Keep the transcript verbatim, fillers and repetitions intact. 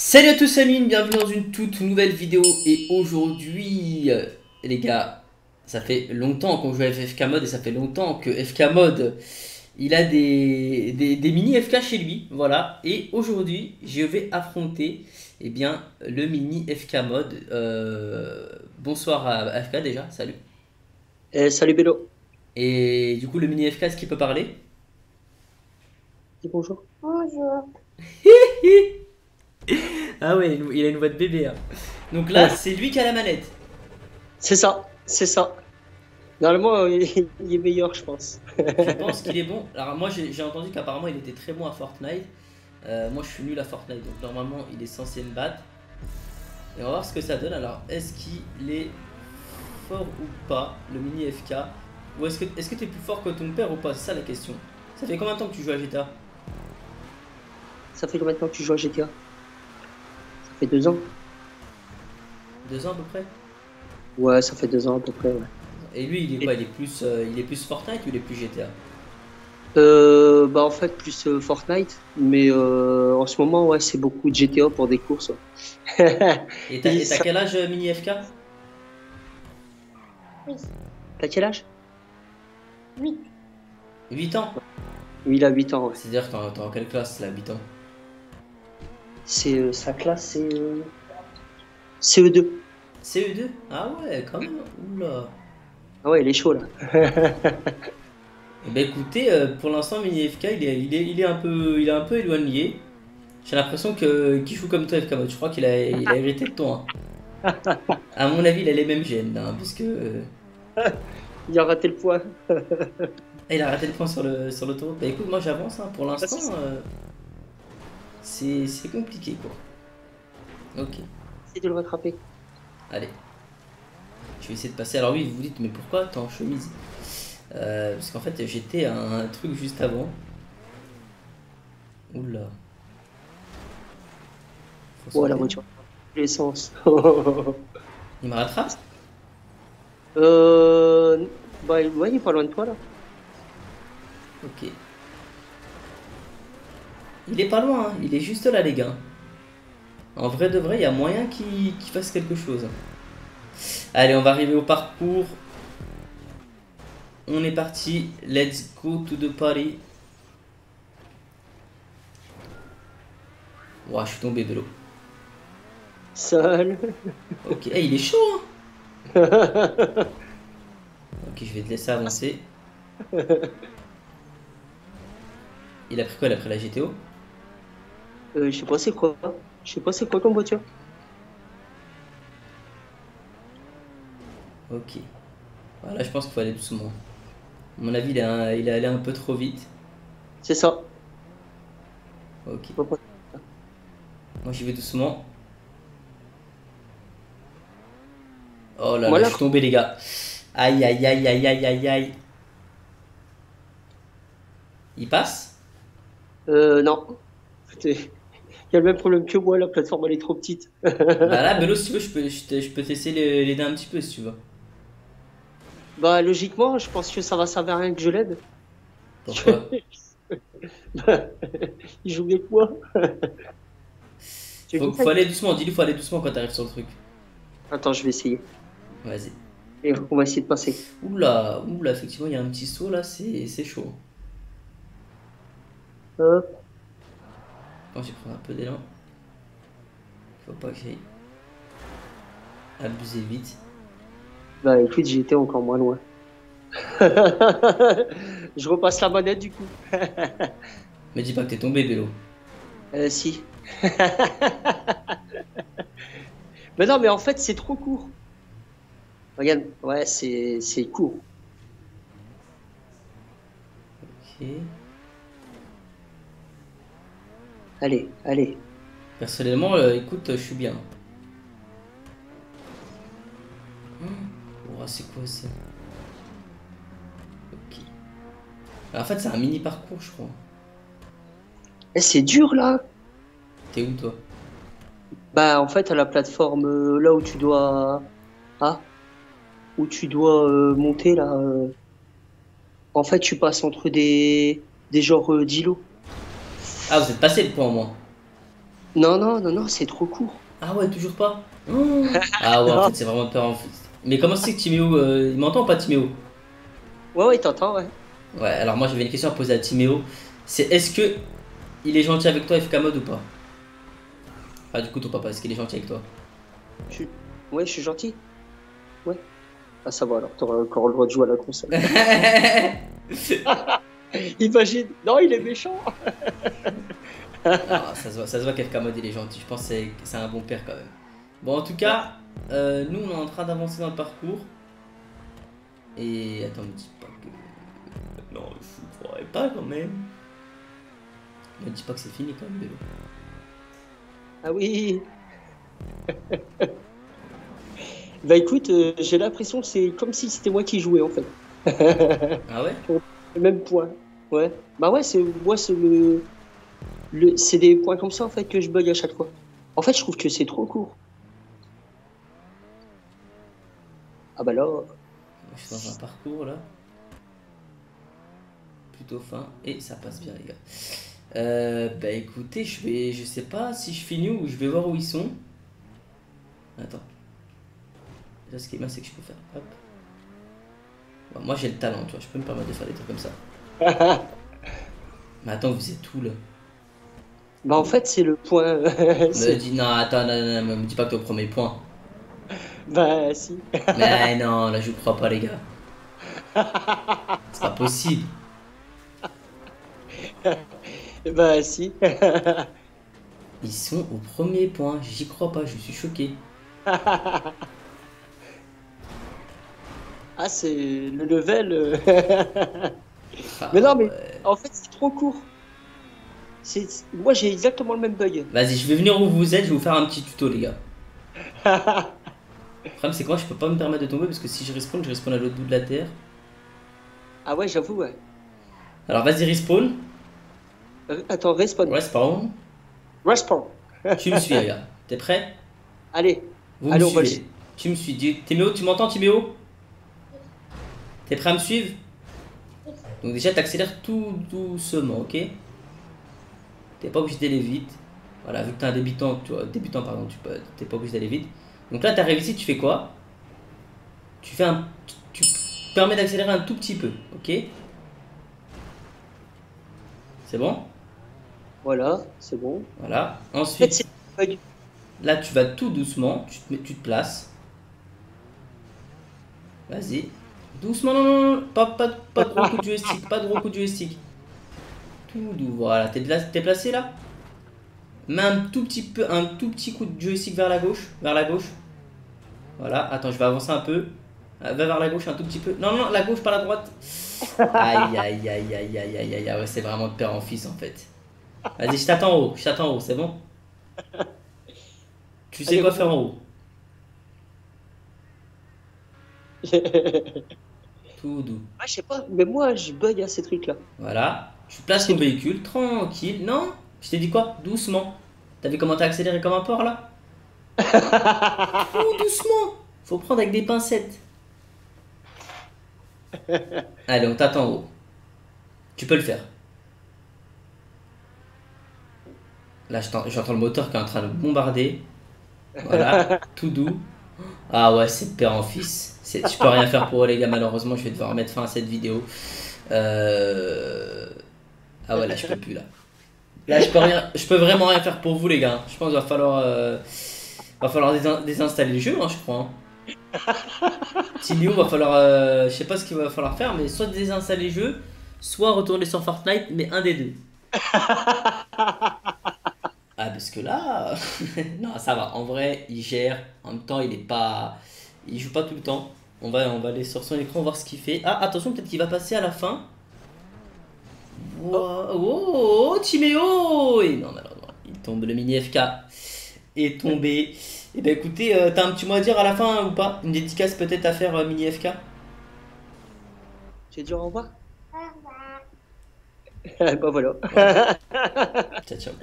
Salut à tous, c'est Amine, bienvenue dans une toute nouvelle vidéo. Et aujourd'hui, les gars, ça fait longtemps qu'on joue à F K Mod et ça fait longtemps que F K Mod, il a des, des, des mini F K chez lui, voilà. Et aujourd'hui, je vais affronter, eh bien, le mini F K Mod. Euh, bonsoir à F K déjà, salut. Euh, salut Bélo. Et du coup, le mini F K, est-ce qu'il peut parler? Et bonjour. Bonjour. Ah ouais, il a une voix de bébé. Hein. Donc là, ouais, c'est lui qui a la manette. C'est ça, c'est ça. Normalement, il est meilleur, je pense. Je pense qu'il est bon. Alors moi, j'ai entendu qu'apparemment, il était très bon à Fortnite. Euh, moi, je suis nul à Fortnite, donc normalement, il est censé me battre. Et on va voir ce que ça donne. Alors, est-ce qu'il est fort ou pas, le mini F K? Ou est-ce que est-ce que t'es plus fort que ton père ou pas? C'est ça la question. Ça fait combien de temps que tu joues à G T A? Ça fait combien de temps que tu joues à G T A? Ça fait deux ans. Deux ans à peu près? Ouais, ça fait deux ans à peu près, ouais. Et lui, il est quoi? Il est plus, euh, il est plus Fortnite ou il est plus G T A? Euh, bah en fait, plus euh, Fortnite, mais euh, en ce moment, ouais, c'est beaucoup de G T A pour des courses. Ouais. Et t'as ça... quel âge, euh, mini F K? Oui. T'as quel âge? Oui. huit ans? Oui, il a huit ans, ouais. C'est-à-dire que t'es en quelle classe, là, huit ans? C'est euh, sa classe, c'est euh... C E deux. C E deux? Ah ouais, quand même. Oula. Ah ouais, il est chaud là. Eh ben écoutez, euh, pour l'instant, mini F K, il est, il est, il est un peu, il est un peu éloigné. J'ai l'impression que qu'il joue comme toi, F K Mod. Je crois qu'il a, il a hérité de toi. Hein. À mon avis, il a les mêmes gènes, hein, parce que euh... il a raté le point. Il a raté le point sur le sur l'autoroute. Bah écoute, moi j'avance. Hein. Pour l'instant. Euh... C'est compliqué quoi. Ok. Essaye de le rattraper. Allez. Je vais essayer de passer. Alors oui, vous vous dites, mais pourquoi t'es en chemise? euh, Parce qu'en fait, j'étais à un truc juste avant. Oula. Oh la voiture. L'essence. Il me rattrape? Euh. Bah ouais, il est pas loin de toi là. Ok. Il est pas loin, hein. Il est juste là les gars. En vrai de vrai, il y a moyen qu'il qu'il fasse quelque chose. Allez, on va arriver au parcours. On est parti, let's go to the party. Ouah, je suis tombé de l'eau. Seul. Ok, hey, il est chaud hein. Ok, je vais te laisser avancer. Il a pris quoi? Il a pris la G T O? Euh, je sais pas c'est quoi. Je sais pas c'est quoi comme voiture. Ok. Voilà, je pense qu'il faut aller doucement. À mon avis, il est, un... il est allé un peu trop vite. C'est ça. Ok. Moi, j'y vais doucement. Oh là voilà. Là, je suis tombé, les gars. Aïe, aïe, aïe, aïe, aïe, aïe, aïe. Il passe? Euh, non. Il y a le même problème que moi, la plateforme elle est trop petite. Bah là, Bélo, si tu veux, je peux, je, je peux tester les, les dents un petit peu si tu veux. Bah, logiquement, je pense que ça va servir à rien que je l'aide. Pourquoi? Bah, il joue mieux que moi. Faut, faut aller doucement, dis-lui, faut aller doucement quand t'arrives sur le truc. Attends, je vais essayer. Vas-y. Et on va essayer de passer. Oula, oula, effectivement, il y a un petit saut là, c'est chaud. Euh. Bon, je vais prendre un peu d'élan. Faut pas que j'aille abuser vite. Bah écoute, j'étais encore moins loin. Je repasse la manette du coup. Mais dis pas que t'es tombé, Bélo. Euh, si. Mais non, mais en fait, c'est trop court. Regarde, ouais, c'est court. Ok. Allez, allez. Personnellement, euh, écoute, euh, je suis bien. Hmm. Oh, c'est quoi ça? Ok. Alors, en fait, c'est un mini parcours, je crois. Eh, c'est dur là. T'es où toi? Bah, en fait, à la plateforme euh, là où tu dois, ah, où tu dois euh, monter là. Euh... En fait, tu passes entre des, des genres euh, d'îlots. Ah, vous êtes passé le point au moins. Non, non, non, non, c'est trop court. Ah ouais, toujours pas. Mmh. Ah ouais, en fait, c'est vraiment peur. En fait. Mais comment c'est que Timéo, euh, il m'entend ou pas, Timéo? Ouais, ouais, il t'entend, ouais. Ouais, alors moi, j'avais une question à poser à Timéo. C'est est-ce que il est gentil avec toi, F K Mod, ou pas? Ah, du coup, ton papa, est-ce qu'il est gentil avec toi? je... Ouais, je suis gentil. Ouais. Ah, ça va, alors, t'auras encore le droit de jouer à la console. Imagine. Non, il est méchant. Ah, ça se voit, ça se voit qu'F K Mod il est gentil, je pense que c'est un bon père quand même. Bon, en tout cas, euh, nous on est en train d'avancer dans le parcours. Et attends, me dis pas que... Non, je ne croirais pas quand même. Me dis pas que c'est fini quand même. Ah oui. Bah écoute, euh, j'ai l'impression que c'est comme si c'était moi qui jouais en fait. Ah ouais? Le même point, ouais. Bah ouais, c'est moi c'est le... C'est des points comme ça en fait que je bug à chaque fois. En fait, je trouve que c'est trop court. Ah bah là... Je suis dans un parcours là. Plutôt fin. Et ça passe bien les gars. Euh, bah écoutez, je vais... Je sais pas si je finis ou je vais voir où ils sont. Attends. Là, ce qui est bien, c'est que je peux faire... Hop. Bon, moi, j'ai le talent, tu vois. Je peux me permettre de faire des trucs comme ça. Mais attends, vous êtes où là? Bah en fait c'est le point. Me dis non, attends, non, non, non, me dis pas que t'es au premier point. Bah si. Mais non, là je crois pas les gars. C'est pas possible. Bah si. Ils sont au premier point, j'y crois pas, je suis choqué. Ah c'est le level. Enfin, mais non mais ouais. En fait c'est trop court. Moi j'ai exactement le même bug. Vas-y, je vais venir où vous êtes, je vais vous faire un petit tuto les gars. Le problème c'est que moi je peux pas me permettre de tomber parce que si je respawn, je respawn à l'autre bout de la terre. Ah ouais, j'avoue, ouais. Alors vas-y, respawn. Euh, attends, respawn. Respawn. Respawn. Tu me suis les gars, t'es prêt? Allez, vous allez, me on suivez. Va... Tu me suis, Timéo, tu m'entends Timéo? T'es prêt à me suivre? Donc déjà t'accélères tout doucement, ok? T'es pas obligé d'aller vite. Voilà, vu que t'es un débutant, tu vois, débutant pardon, tu peux, t'es pas obligé d'aller vite. Donc là, t'arrives ici, tu fais quoi? Tu fais un, tu, tu permets d'accélérer un tout petit peu, ok? C'est bon? Voilà, c'est bon. Voilà. Ensuite, là, tu vas tout doucement, tu te, tu te places. Vas-y, doucement, non, non, non, pas, pas, pas de gros coup de joystick, pas de gros coup de joystick. Tout doux, voilà, t'es placé là. Mets un tout petit peu, un tout petit coup de joystick vers la gauche, vers la gauche. Voilà, attends, je vais avancer un peu. Va vers la gauche un tout petit peu. Non, non, la gauche, pas la droite. Aïe, aïe, aïe, aïe, aïe, aïe, aïe, aïe, ouais, c'est vraiment de père en fils en fait. Vas-y, je t'attends en haut, je t'attends en haut, c'est bon. Tu sais allez, quoi faire en haut. Tout doux. Ah, je sais pas, mais moi, je bug à ces trucs-là. Voilà. Tu places ton véhicule, tranquille, non? Je t'ai dit quoi? Doucement. T'as vu comment t'as accéléré comme un porc là? Oh, doucement. Faut prendre avec des pincettes. Allez, on t'attend en haut. Tu peux le faire. Là, j'entends le moteur qui est en train de bombarder. Voilà, tout doux. Ah ouais, c'est père en fils. Je peux rien faire pour eux les gars, malheureusement, je vais devoir mettre fin à cette vidéo. Euh... Ah ouais, là je peux plus là. Là je peux rien, je peux vraiment rien faire pour vous les gars. Je pense qu'il va falloir, euh... va falloir dés désinstaller le jeu, hein, je crois. Hein. Timéo, va falloir, euh... je sais pas ce qu'il va falloir faire, mais soit désinstaller le jeu, soit retourner sur Fortnite, mais un des deux. Ah parce que là, non ça va. En vrai, il gère. En même temps, il est pas, il joue pas tout le temps. On va, on va aller sur son écran voir ce qu'il fait. Ah, attention, peut-être qu'il va passer à la fin. Wow. Oh, oh, Timéo! Et non, non, non, il tombe, le mini F K est tombé. Et ben écoutez, euh, t'as un petit mot à dire à la fin hein, ou pas? Une dédicace peut-être à faire, euh, mini F K? J'ai dit au revoir. Au revoir. Bah voilà. Ouais. Ciao, ciao.